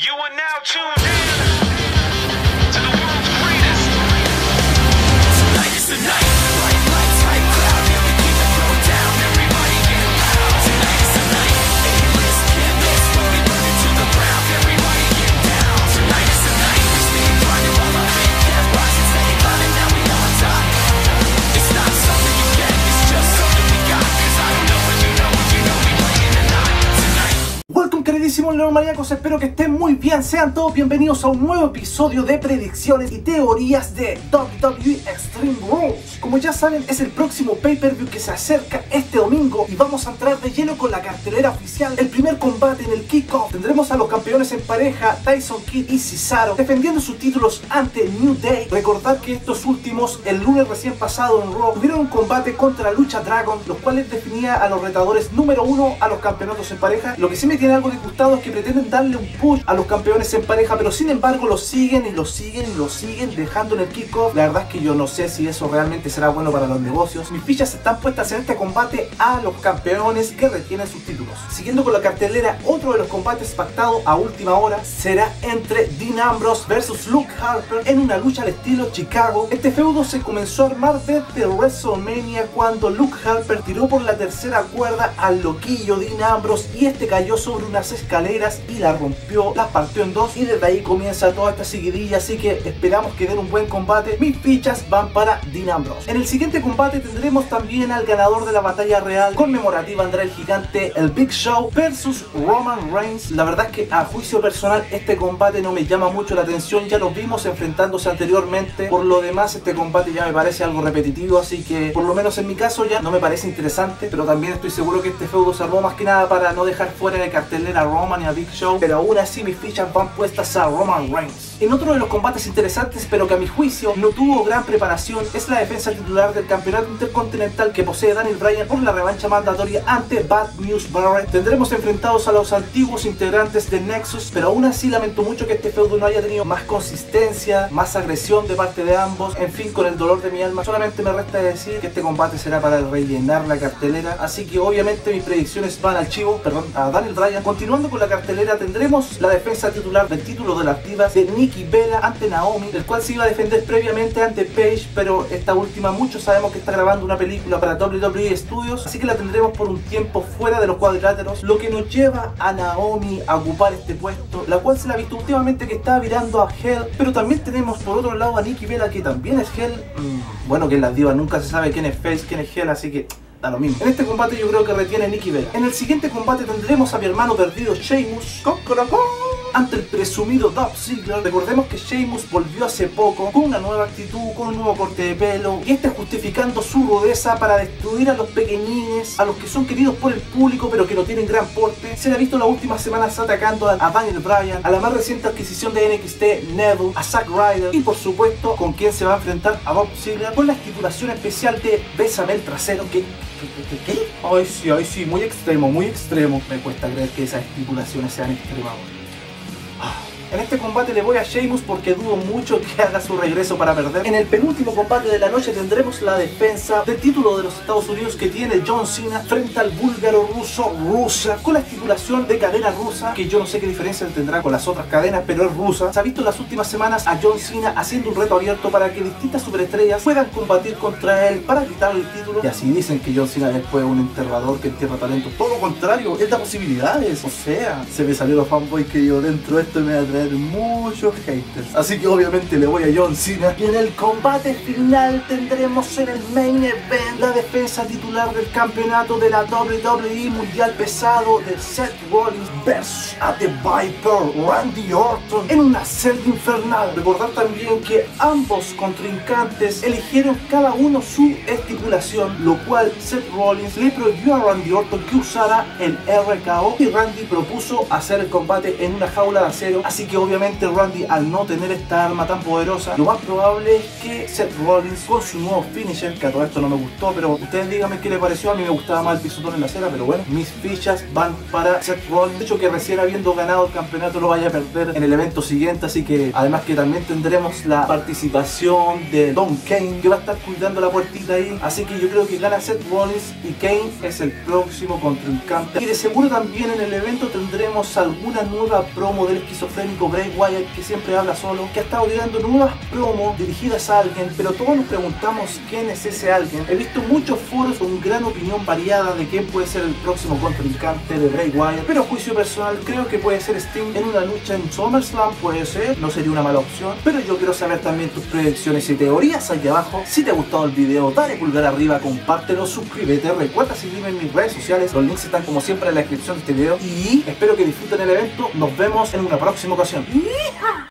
You are now tuned in to the world's greatest. Tonight is the night. Bright lights, high cloud. Yeah, we keep the road down. Everybody get loud. Tonight is the night. A-list can't miss. When we burn it to the ground, everybody get down. Tonight is the night. We stay grinding while I make that rise. It's that cloud and now we on top. It's not something you get. It's just something we got. Cause I don't know what you know. What you know we playing tonight. Welcome, queridísimos leonomaniacos, espero que estén muy bien. Sean todos bienvenidos a un nuevo episodio de predicciones y teorías de WWE Extreme Rules. Como ya saben, es el próximo pay-per-view que se acerca este domingo y vamos a entrar de lleno con la cartelera oficial. El primer combate en el kickoff tendremos a los campeones en pareja Tyson Kid y Cisaro defendiendo sus títulos ante New Day. Recordad que estos últimos, el lunes recién pasado en Raw, tuvieron un combate contra Lucha Dragon, los cuales definía a los retadores número uno a los campeonatos en pareja. Lo que sí me tiene algo disgustado es que pretenden darle un push a los campeones en pareja, pero sin embargo los siguen y los siguen y los siguen dejando en el kickoff. La verdad es que yo no sé si eso realmente será bueno para los negocios. Mis fichas están puestas en este combate a los campeones que retienen sus títulos. Siguiendo con la cartelera, otro de los combates pactado a última hora será entre Dean Ambrose versus Luke Harper en una lucha al estilo Chicago. Este feudo se comenzó a armar desde WrestleMania cuando Luke Harper tiró por la tercera cuerda al loquillo Dean Ambrose y este cayó sobre unas escaleras y la rompió, la partió en dos y desde ahí comienza toda esta seguidilla, así que esperamos que den un buen combate. Mis fichas van para Dean Ambrose. En el siguiente combate tendremos también al ganador de la batalla real conmemorativa entre el gigante, el Big Show versus Roman Reigns. La verdad es que a juicio personal este combate no me llama mucho la atención, ya los vimos enfrentándose anteriormente. Por lo demás este combate ya me parece algo repetitivo, así que por lo menos en mi caso ya no me parece interesante, pero también estoy seguro que este feudo se armó más que nada para no dejar fuera de cartelera a Roman y a Big Show, pero aún así mis fichas van puestas a Roman Reigns. En otro de los combates interesantes, pero que a mi juicio no tuvo gran preparación, es la defensa titular del campeonato intercontinental que posee Daniel Bryan por la revancha mandatoria ante Bad News Barrett. Tendremos enfrentados a los antiguos integrantes de Nexus, pero aún así lamento mucho que este feudo no haya tenido más consistencia, más agresión de parte de ambos. En fin, con el dolor de mi alma, solamente me resta decir que este combate será para rellenar la cartelera, así que obviamente mis predicciones van al chivo, perdón, a Daniel Bryan. Continuando con la cartelera tendremos la defensa titular del título de las divas de Nikki Bella ante Naomi, el cual se iba a defender previamente ante Paige, pero esta última muchos sabemos que está grabando una película para WWE Studios, así que la tendremos por un tiempo fuera de los cuadriláteros, lo que nos lleva a Naomi a ocupar este puesto, la cual se la ha visto últimamente que está virando a Hell, pero también tenemos por otro lado a Nikki Bella que también es Hell. Bueno, que en las divas nunca se sabe quién es face, quién es Hell, así que da lo mismo. En este combate yo creo que retiene Nikki Bella. En el siguiente combate tendremos a mi hermano perdido Sheamus ante el presumido Dobbs Ziggler. Recordemos que Sheamus volvió hace poco con una nueva actitud, con un nuevo corte de pelo y está justificando su rudeza para destruir a los pequeñines, a los que son queridos por el público pero que no tienen gran porte. Se le ha visto las últimas semanas atacando a Daniel Bryan, a la más reciente adquisición de NXT, Neville, a Zack Ryder y por supuesto con quien se va a enfrentar a Dobbs Ziggler con la titulación especial de Bésame el trasero. ¿Qué? Ay sí, muy extremo, me cuesta creer que esas estipulaciones sean extremas. En este combate le voy a Sheamus porque dudo mucho que haga su regreso para perder. En el penúltimo combate de la noche tendremos la defensa del título de los Estados Unidos que tiene John Cena frente al búlgaro ruso Rusa, con la titulación de cadena rusa, que yo no sé qué diferencia tendrá con las otras cadenas, pero es rusa. Se ha visto en las últimas semanas a John Cena haciendo un reto abierto para que distintas superestrellas puedan combatir contra él para quitarle el título. Y así dicen que John Cena después es un enterrador que entierra talento. Todo lo contrario, él da posibilidades. O sea, se me salió los fanboys que yo dentro de esto y me atrae muchos haters, así que obviamente le voy a John Cena. Y en el combate final tendremos en el main event la defensa titular del campeonato de la WWE mundial pesado de Seth Rollins versus a The Viper Randy Orton en una celda infernal. Recordar también que ambos contrincantes eligieron cada uno su estipulación, lo cual Seth Rollins le prohibió a Randy Orton que usara el RKO y Randy propuso hacer el combate en una jaula de acero, así que obviamente Randy, al no tener esta arma tan poderosa, lo más probable es que Seth Rollins, con su nuevo finisher, que a todo esto no me gustó, pero ustedes díganme qué les pareció. A mí me gustaba más el pisotón en la cera, pero bueno, mis fichas van para Seth Rollins. De hecho, que recién habiendo ganado el campeonato lo vaya a perder en el evento siguiente, así que además que también tendremos la participación de Don Kane, que va a estar cuidando la puertita ahí, así que yo creo que gana Seth Rollins y Kane es el próximo contrincante. Y de seguro también en el evento tendremos alguna nueva promo del esquizofrénico Bray Wyatt, que siempre habla solo, que ha estado tirando nuevas promos dirigidas a alguien, pero todos nos preguntamos quién es ese alguien. He visto muchos foros con gran opinión variada de quién puede ser el próximo contrincante de Bray Wyatt, pero a juicio personal creo que puede ser Sting en una lucha en Summerslam, puede ser, no sería una mala opción, pero yo quiero saber también tus predicciones y teorías aquí abajo. Si te ha gustado el video, dale pulgar arriba, compártelo, suscríbete, recuerda seguirme en mis redes sociales, los links están como siempre en la descripción de este video y espero que disfruten el evento. Nos vemos en una próxima ocasión. ¡Hija!